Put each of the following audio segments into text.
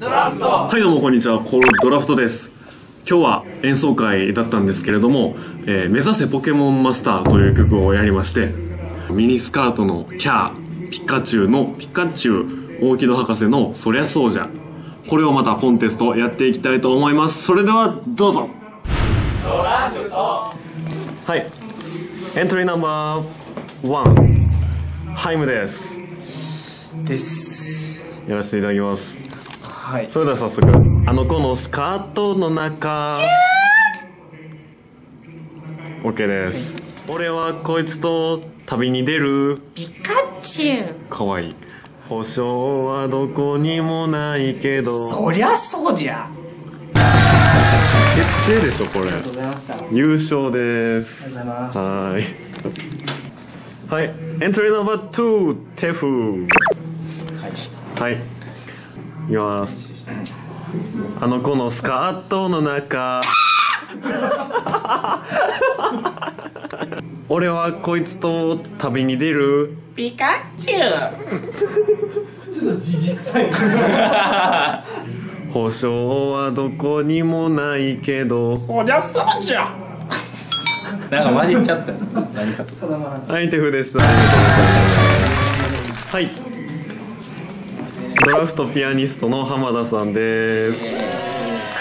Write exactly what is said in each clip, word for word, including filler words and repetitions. ドラフト。はい、どうもこんにちは、コールドラフトです。今日は演奏会だったんですけれども、えー、目指せポケモンマスターという曲をやりまして、ミニスカートのキャー、ピカチュウのピカチュウ、大木戸博士のそりゃそうじゃ、これをまたコンテストやっていきたいと思います。それではどうぞ。ドラフト。はい、エントリーナンバーワン、ハイムですですやらせていただきます。はい、それでは早速、あの子のスカートの中、 OK です。俺はこいつと旅に出る、ピカチュウ。かわいい。保証はどこにもないけど、そりゃそうじゃ。決定でしょこれ。ありがとうございました。優勝です。ありがとうございます。はいはい、エントリーナンバーツー、テフ。はい、はい、いきます。あの子のスカートの中俺はこいつと旅に出る、ピカチュウ。ちょっとじじくさい保証はどこにもないけど、そりゃそうじゃなんか混じっちゃった何かと。はい、テフでした。はい、ドラフトピアニストの浜田さんです。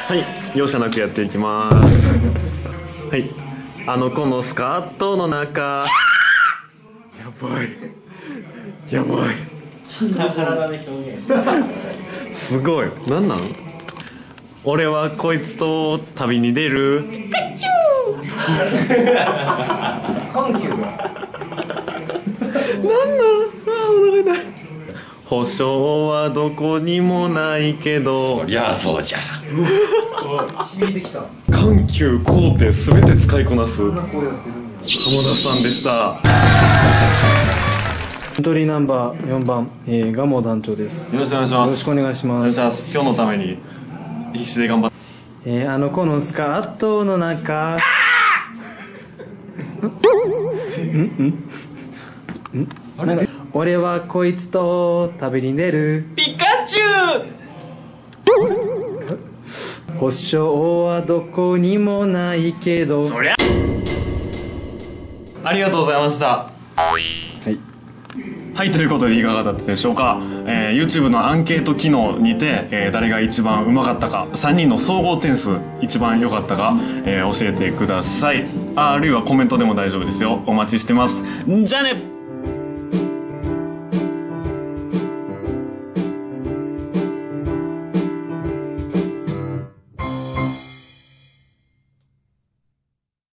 はい、容赦なくやっていきますはい、あの子のスカートの中やばいやばい体で表現してすごい。なんなん、俺はこいつと旅に出る、ピカチュウ。緩急がなんなん、あ、お腹痛い。保証はどこにもないけど、そりゃそうじゃ響いてきた。緩急工程すべて使いこなす浜田さんでした。エントリーナンバーよんばん、えー、ガモ団長です。よろしくお願いします。よろしくお願いします。今日のために必死で頑張って、えー、あの子のスカートの中うんうんん、あれ、俺はこいつと旅に出る、ピカチュウ。保証はどこにもないけど、そりゃ。ありがとうございました。はい、はい、ということでいかがだったでしょうか。えー、YouTube のアンケート機能にて、えー、誰が一番うまかったか、さんにんの総合点数一番良かったか、えー、教えてください。あ、あるいはコメントでも大丈夫ですよ。お待ちしてます。じゃあね。